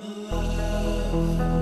love.